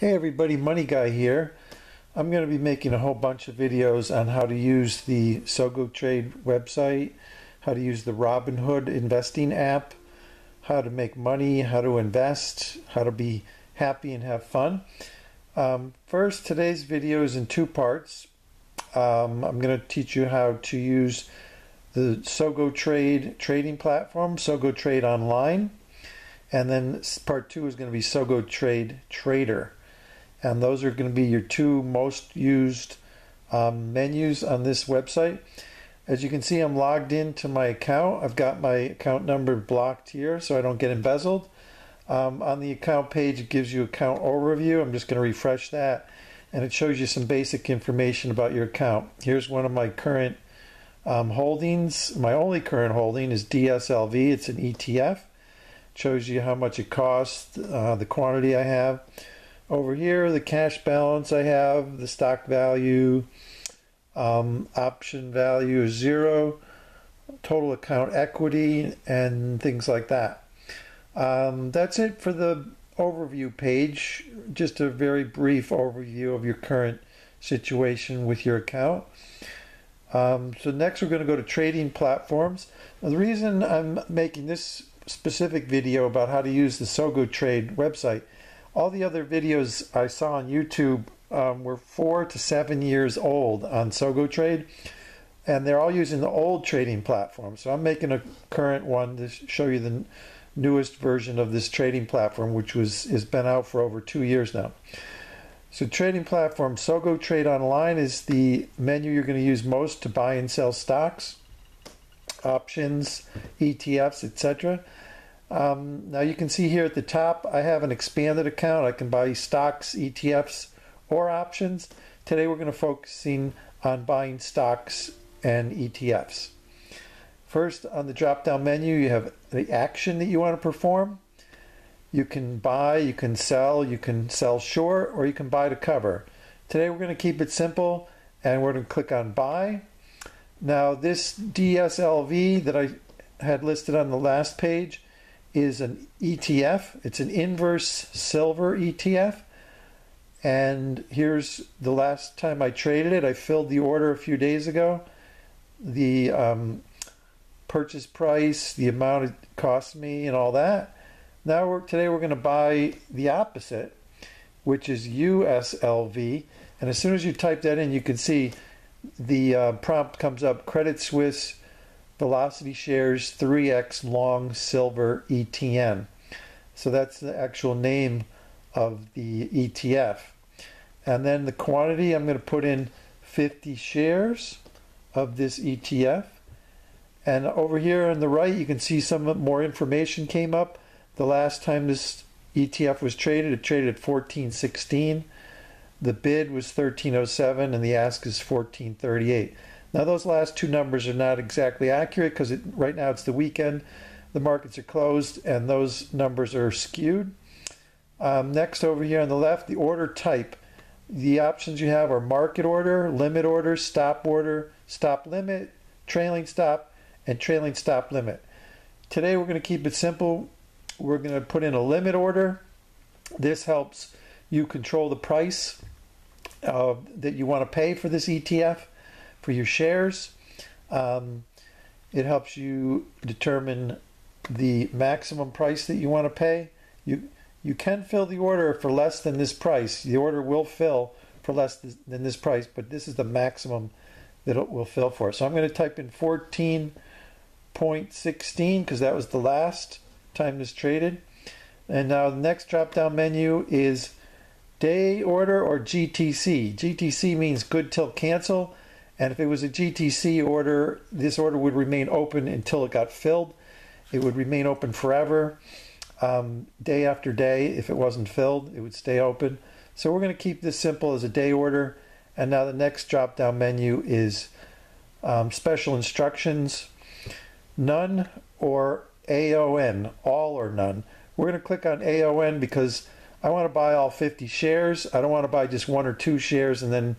Hey everybody, Money Guy here. I'm going to be making a whole bunch of videos on how to use the SogoTrade website, how to use the Robinhood investing app, how to make money, how to invest, how to be happy and have fun. First, today's video is in two parts. I'm going to teach you how to use the SogoTrade trading platform, SogoTrade Online, and then part two is going to be SogoTrade Trader. And those are going to be your two most used menus on this website. As you can see, I'm logged into my account. I've got my account number blocked here so I don't get embezzled. On the account page, it gives you account overview. I'm just going to refresh that, and it shows you some basic information about your account. Here's one of my current holdings. My only current holding is DSLV. It's an ETF. It shows you how much it costs, the quantity I have. Over here, the cash balance I have, the stock value, option value is zero, total account equity, and things like that. That's it for the overview page. Just a very brief overview of your current situation with your account. So next we're going to go to trading platforms. Now, the reason I'm making this specific video about how to use the SogoTrade website, all the other videos I saw on YouTube were 4 to 7 years old on SogoTrade, and they're all using the old trading platform. So I'm making a current one to show you the newest version of this trading platform, which has been out for over 2 years now. So trading platform, SogoTrade Online is the menu you're going to use most to buy and sell stocks, options, ETFs, etc. Now you can see here at the top, I have an expanded account. I can buy stocks, ETFs, or options. Today we're going to focusing on buying stocks and ETFs. First, on the drop-down menu, you have the action that you want to perform. You can buy, you can sell short, or you can buy to cover. Today we're going to keep it simple, and we're going to click on buy. Now this DSLV that I had listed on the last page is an ETF. It's an inverse silver ETF, and here's the last time I traded it. I filled the order a few days ago. The purchase price, the amount it cost me, and all that. Now today we're going to buy the opposite, which is USLV, and as soon as you type that in, you can see the prompt comes up: Credit Suisse Velocity Shares 3x long silver ETN. So that's the actual name of the ETF. And then the quantity, I'm going to put in 50 shares of this ETF. And over here on the right, you can see some more information came up. The last time this ETF was traded, it traded at 14.16. The bid was 13.07 and the ask is 14.38. Now those last two numbers are not exactly accurate because right now it's the weekend, the markets are closed, and those numbers are skewed. Next, over here on the left, the order type. The options you have are market order, limit order, stop limit, trailing stop, and trailing stop limit. Today we're going to keep it simple. We're going to put in a limit order. This helps you control the price that you want to pay for this ETF. For your shares, it helps you determine the maximum price that you want to pay. You can fill the order for less than this price. The order will fill for less than this price, but this is the maximum that it will fill for. So I'm going to type in 14.16 because that was the last time this traded. And now the next drop-down menu is day order, or GTC. GTC means good till cancel. And if it was a GTC order, this order would remain open until it got filled. It would remain open forever. Day after day, if it wasn't filled, it would stay open. So we're going to keep this simple as a day order. And now the next drop-down menu is special instructions, none or AON, all or none. We're going to click on AON because I want to buy all 50 shares. I don't want to buy just one or two shares and then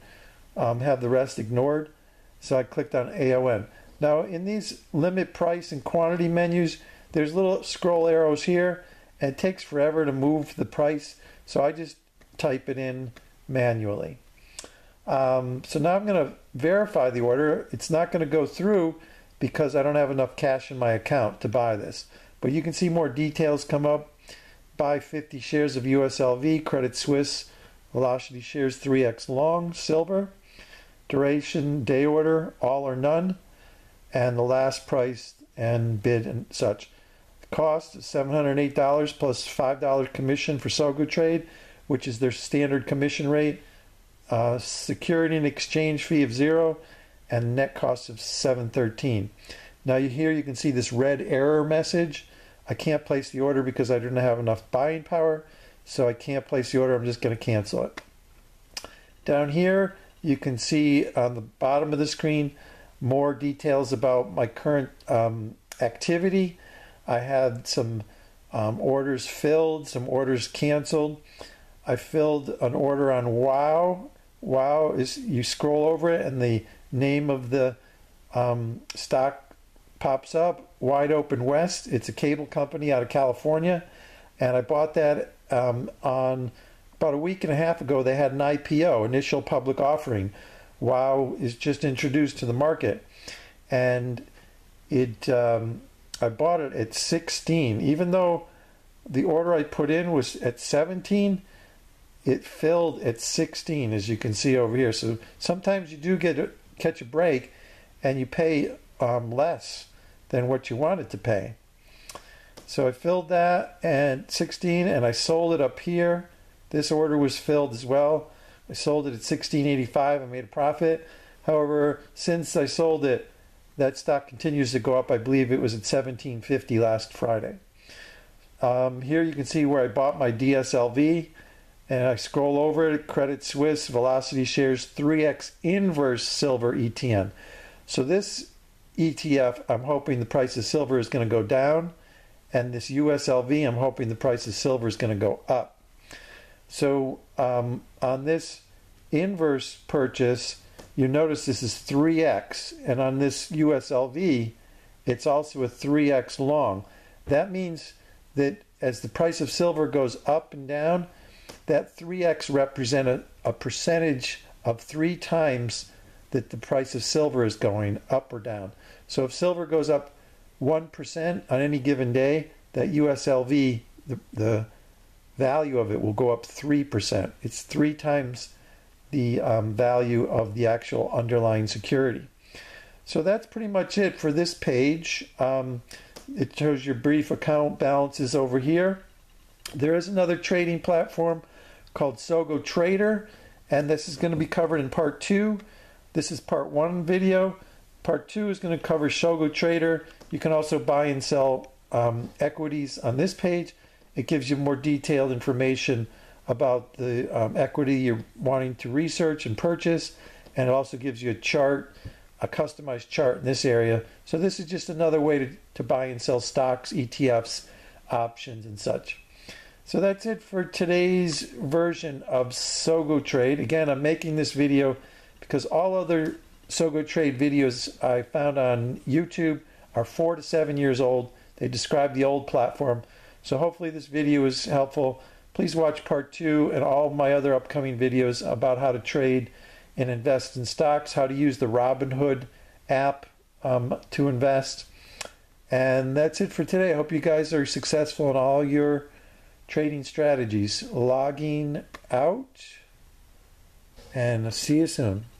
have the rest ignored. So I clicked on AON. Now in these limit price and quantity menus, there's little scroll arrows here, and it takes forever to move the price. So I just type it in manually. So now I'm going to verify the order. It's not going to go through because I don't have enough cash in my account to buy this. But you can see more details come up. Buy 50 shares of USLV, Credit Suisse, Velocity Shares 3x long, silver. Duration, day order, all or none. And the last price and bid and such. The cost is $708 plus $5 commission for SogoTrade, which is their standard commission rate. Security and exchange fee of $0 and net cost of $713. Now here you can see this red error message. I can't place the order because I didn't have enough buying power, so I can't place the order. I'm just going to cancel it. Down here you can see on the bottom of the screen more details about my current activity. I had some orders filled, some orders canceled. I filled an order on WOW. WOW is, you scroll over it and the name of the stock pops up, Wide Open West. It's a cable company out of California, and I bought that on about a week and a half ago. They had an IPO, initial public offering. WOW is just introduced to the market, and it I bought it at 16. Even though the order I put in was at 17, it filled at 16, as you can see over here. So sometimes you do catch a break and you pay less than what you wanted to pay. So I filled that at 16 and I sold it up here. This order was filled as well. I sold it at 16.85. I made a profit. However, since I sold it, that stock continues to go up. I believe it was at 17.50 last Friday. Here you can see where I bought my DSLV. And I scroll over it, Credit Suisse, Velocity Shares, 3X Inverse Silver ETN. So this ETF, I'm hoping the price of silver is going to go down. And this USLV, I'm hoping the price of silver is going to go up. So on this inverse purchase, you notice this is 3X. And on this USLV, it's also a 3X long. That means that as the price of silver goes up and down, that 3X represented a percentage of 3 times that the price of silver is going up or down. So if silver goes up 1% on any given day, that USLV, the value of it will go up 3%. It's 3 times the value of the actual underlying security. So that's pretty much it for this page. It shows your brief account balances over here. There is another trading platform called SogoTrade Trader, and this is going to be covered in part 2. This is part 1 video. Part 2 is going to cover SogoTrade Trader. You can also buy and sell equities on this page. It gives you more detailed information about the equity you're wanting to research and purchase, and it also gives you a chart, a customized chart in this area. So this is just another way to buy and sell stocks, ETFs, options, and such. So that's it for today's version of SogoTrade. Again, I'm making this video because all other SogoTrade videos I found on YouTube are 4 to 7 years old. They describe the old platform. So hopefully this video is helpful. Please watch part 2 and all my other upcoming videos about how to trade and invest in stocks, how to use the Robinhood app to invest. And that's it for today. I hope you guys are successful in all your trading strategies. Logging out, and I'll see you soon.